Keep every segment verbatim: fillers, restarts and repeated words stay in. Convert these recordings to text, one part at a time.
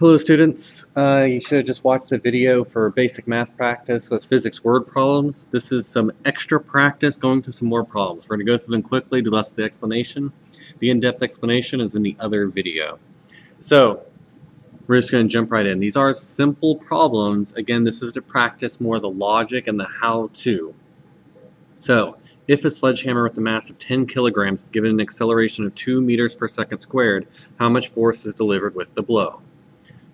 Hello students, uh, you should have just watched the video for basic math practice with physics word problems. This is some extra practice going through some more problems. We're going to go through them quickly, do less of the explanation. The in-depth explanation is in the other video. So we're just going to jump right in. These are simple problems. Again, this is to practice more the logic and the how-to. So if a sledgehammer with a mass of ten kilograms is given an acceleration of two meters per second squared, how much force is delivered with the blow?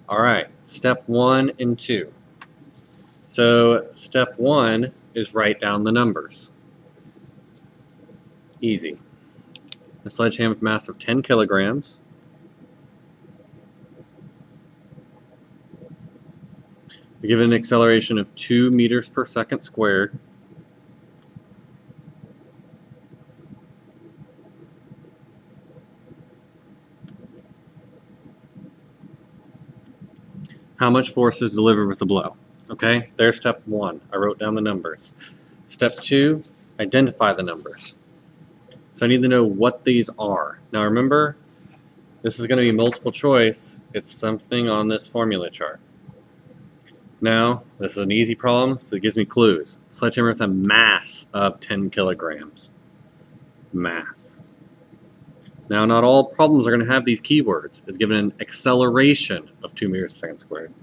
Alright, step one and two. So step one is write down the numbers. Easy. A sledgehammer with mass of ten kilograms given an acceleration of two meters per second squared . How much force is delivered with the blow? Okay, there's step one. I wrote down the numbers. Step two, identify the numbers. So I need to know what these are. Now remember, this is going to be multiple choice. It's something on this formula chart. Now, this is an easy problem, so it gives me clues. Sledgehammer with a mass of ten kilograms. Mass. Now, not all problems are going to have these keywords. It's given an acceleration of two meters per second squared.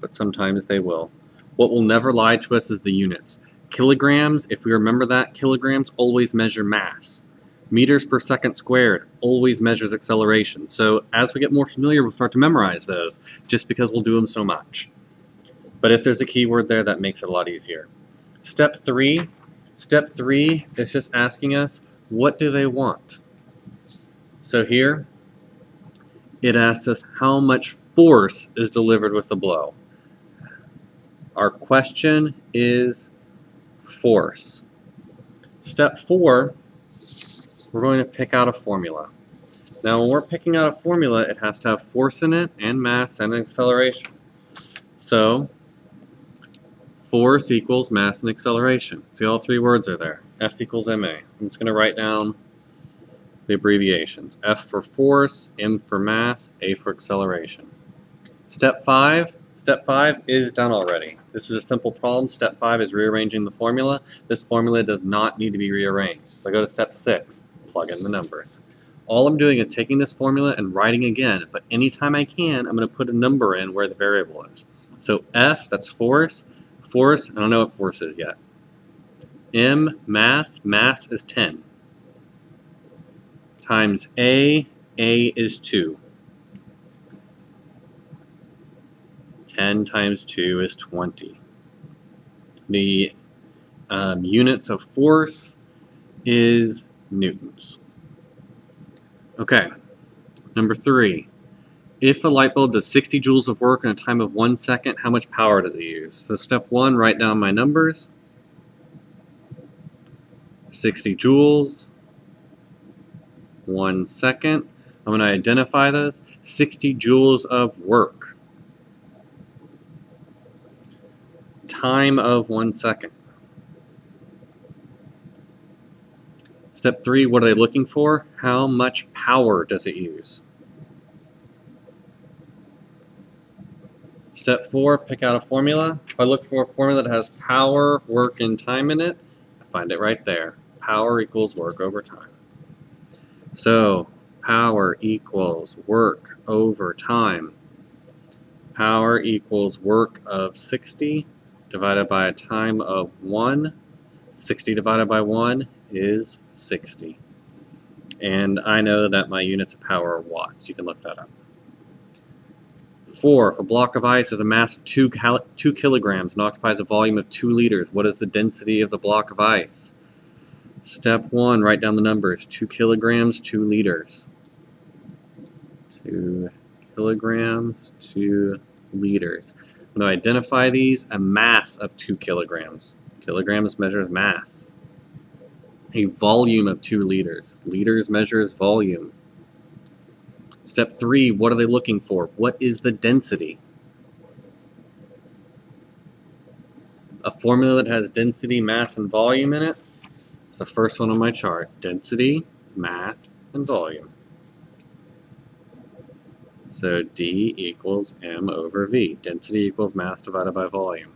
But sometimes they will. What will never lie to us is the units. Kilograms, if we remember that, kilograms always measure mass. Meters per second squared always measures acceleration. So as we get more familiar, we'll start to memorize those just because we'll do them so much. But if there's a keyword there, that makes it a lot easier. Step three. Step three is just asking us, what do they want? So here, it asks us how much force is delivered with the blow. Our question is force. Step four, we're going to pick out a formula. Now when we're picking out a formula, it has to have force in it, and mass, and acceleration. So force equals mass and acceleration. See, all three words are there. F equals M A. I'm just going to write down the abbreviations. F for force, M for mass, A for acceleration. Step five. Step five is done already. This is a simple problem. Step five is rearranging the formula. This formula does not need to be rearranged. So I go to step six. Plug in the numbers. All I'm doing is taking this formula and writing again, but anytime I can, I'm going to put a number in where the variable is. So F, that's force. Force, I don't know what force is yet. M, mass, mass is ten. Times A, A is two. ten times two is twenty. The um, units of force is newtons. Okay, number three. If a light bulb does sixty joules of work in a time of one second, how much power does it use? So step one, write down my numbers. sixty joules, one second. I'm going to identify those. sixty joules of work. Time of one second. Step three, what are they looking for? How much power does it use? Step four, pick out a formula. If I look for a formula that has power, work, and time in it, I find it right there. Power equals work over time. So power equals work over time. Power equals work of sixty divided by a time of one. sixty divided by one is sixty. And I know that my units of power are watts. You can look that up. Four, if a block of ice has a mass of two, two kilograms and occupies a volume of two liters, what is the density of the block of ice? Step one, write down the numbers. Two kilograms, two liters. Two kilograms, two liters. I'm going to identify these, a mass of two kilograms. Kilograms measures mass. A volume of two liters. Liters measures volume. Step three, what are they looking for? What is the density? A formula that has density, mass, and volume in it. It's the first one on my chart. Density, mass, and volume. So D equals M over V. Density equals mass divided by volume.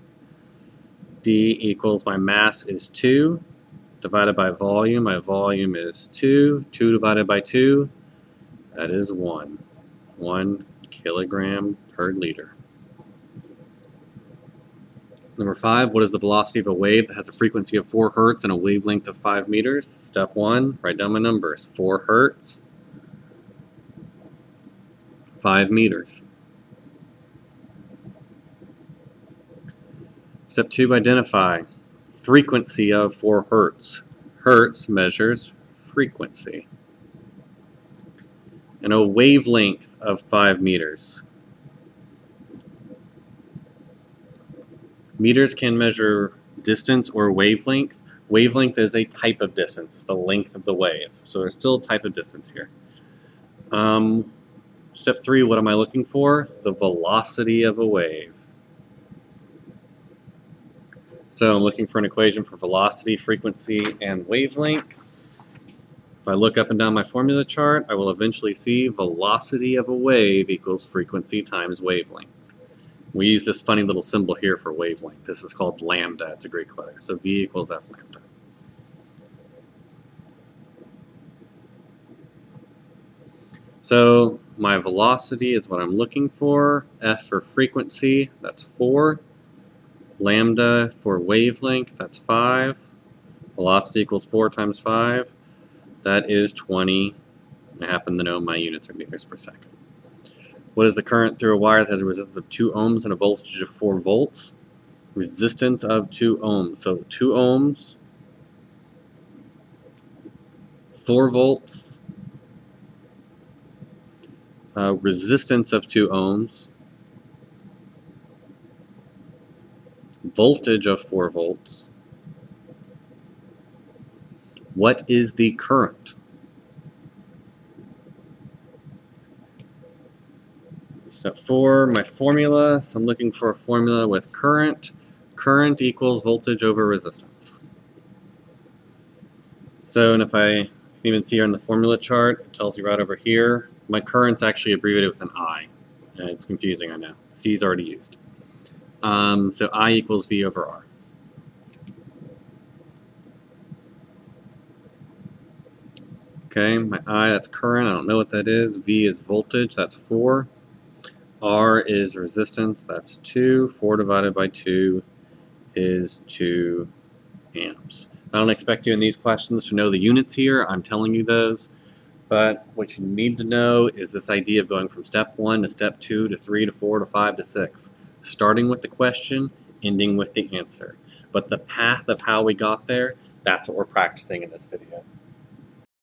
D equals my mass is two divided by volume. My volume is two. two divided by two, that is one. one kilogram per liter. Number five, what is the velocity of a wave that has a frequency of four hertz and a wavelength of five meters? Step one, write down my numbers. four hertz, five meters. Step two, identify frequency of four hertz. Hertz measures frequency. And a wavelength of five meters. Meters can measure distance or wavelength. Wavelength is a type of distance. It's the length of the wave. So there's still a type of distance here. Um, step three, what am I looking for? The velocity of a wave. So I'm looking for an equation for velocity, frequency, and wavelength. If I look up and down my formula chart, I will eventually see velocity of a wave equals frequency times wavelength. We use this funny little symbol here for wavelength. This is called lambda. It's a Greek letter. So V equals F lambda. So my velocity is what I'm looking for. F for frequency, that's four. Lambda for wavelength, that's five. Velocity equals four times five. That is twenty. I happen to know my units are meters per second. What is the current through a wire that has a resistance of two ohms and a voltage of four volts? Resistance of two ohms. So two ohms, four volts, uh, resistance of two ohms, voltage of four volts. What is the current? Step four, my formula. So I'm looking for a formula with current. Current equals voltage over resistance. So, and if I even see here in the formula chart, it tells you right over here, my current's actually abbreviated with an I. And it's confusing, I know. C is already used. Um, so I equals V over R. Okay, my I, that's current. I don't know what that is. V is voltage, that's four. R is resistance, that's two. four divided by two is two amps. I don't expect you in these questions to know the units here. I'm telling you those. But what you need to know is this idea of going from step one to step two to three to four to five to six. Starting with the question, ending with the answer. But the path of how we got there, that's what we're practicing in this video.